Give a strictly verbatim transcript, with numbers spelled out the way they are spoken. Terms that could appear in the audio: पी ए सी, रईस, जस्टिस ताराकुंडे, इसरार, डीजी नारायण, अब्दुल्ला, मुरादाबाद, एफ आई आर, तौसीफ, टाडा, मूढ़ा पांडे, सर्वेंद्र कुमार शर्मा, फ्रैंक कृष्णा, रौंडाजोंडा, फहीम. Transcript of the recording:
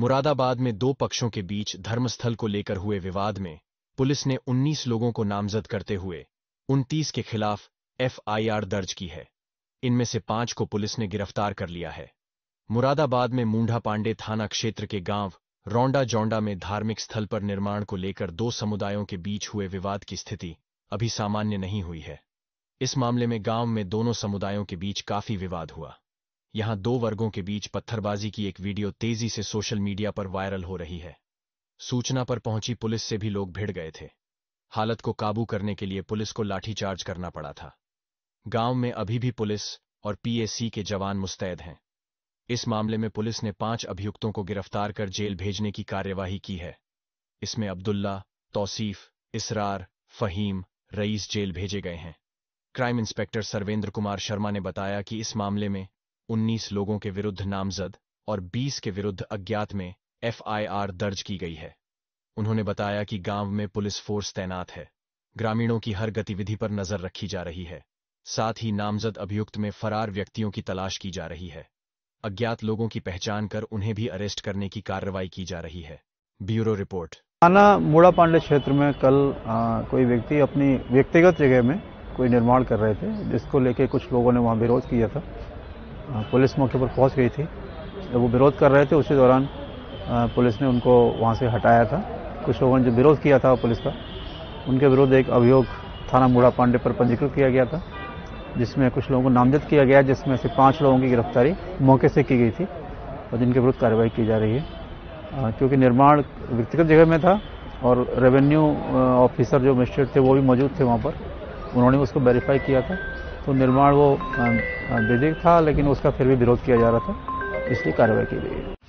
मुरादाबाद में दो पक्षों के बीच धर्मस्थल को लेकर हुए विवाद में पुलिस ने उन्नीस लोगों को नामजद करते हुए उनतीस के खिलाफ एफ आई आर दर्ज की है। इनमें से पांच को पुलिस ने गिरफ्तार कर लिया है। मुरादाबाद में मूढ़ा पांडे थाना क्षेत्र के गांव रौंडाजोंडा में धार्मिक स्थल पर निर्माण को लेकर दो समुदायों के बीच हुए विवाद की स्थिति अभी सामान्य नहीं हुई है। इस मामले में गांव में दोनों समुदायों के बीच काफी विवाद हुआ। यहां दो वर्गों के बीच पत्थरबाजी की एक वीडियो तेजी से सोशल मीडिया पर वायरल हो रही है। सूचना पर पहुंची पुलिस से भी लोग भिड़ गए थे। हालत को काबू करने के लिए पुलिस को लाठीचार्ज करना पड़ा था। गांव में अभी भी पुलिस और पी ए सी के जवान मुस्तैद हैं। इस मामले में पुलिस ने पांच अभियुक्तों को गिरफ्तार कर जेल भेजने की कार्यवाही की है। इसमें अब्दुल्ला, तौसीफ, इसरार, फहीम, रईस जेल भेजे गए हैं। क्राइम इंस्पेक्टर सर्वेंद्र कुमार शर्मा ने बताया कि इस मामले में उन्नीस लोगों के विरुद्ध नामजद और बीस के विरुद्ध अज्ञात में एफ आई आर दर्ज की गई है। उन्होंने बताया कि गांव में पुलिस फोर्स तैनात है। ग्रामीणों की हर गतिविधि पर नजर रखी जा रही है। साथ ही नामजद अभियुक्त में फरार व्यक्तियों की तलाश की जा रही है। अज्ञात लोगों की पहचान कर उन्हें भी अरेस्ट करने की कार्रवाई की जा रही है। Bureau report. थाना मूढ़ा पांडे क्षेत्र में कल आ, कोई व्यक्ति अपनी व्यक्तिगत जगह में कोई निर्माण कर रहे थे, जिसको लेके कुछ लोगों ने वहाँ विरोध किया था। पुलिस मौके पर पहुंच गई थी। जब वो विरोध कर रहे थे उसी दौरान पुलिस ने उनको वहां से हटाया था। कुछ लोगों ने जो विरोध किया था पुलिस का, उनके विरुद्ध एक अभियोग थाना मूढ़ा पांडे पर पंजीकृत किया गया था, जिसमें कुछ लोगों को नामजद किया गया, जिसमें से पांच लोगों की गिरफ्तारी मौके से की गई थी और जिनके विरुद्ध कार्रवाई की जा रही है। क्योंकि निर्माण व्यक्तिगत जगह में था और रेवेन्यू ऑफिसर जो मजिस्ट्रेट थे वो भी मौजूद थे वहाँ पर, उन्होंने उसको वेरीफाई किया था। तो निर्माण वो बेदिक था, लेकिन उसका फिर भी विरोध किया जा रहा था, इसलिए कार्रवाई की गई।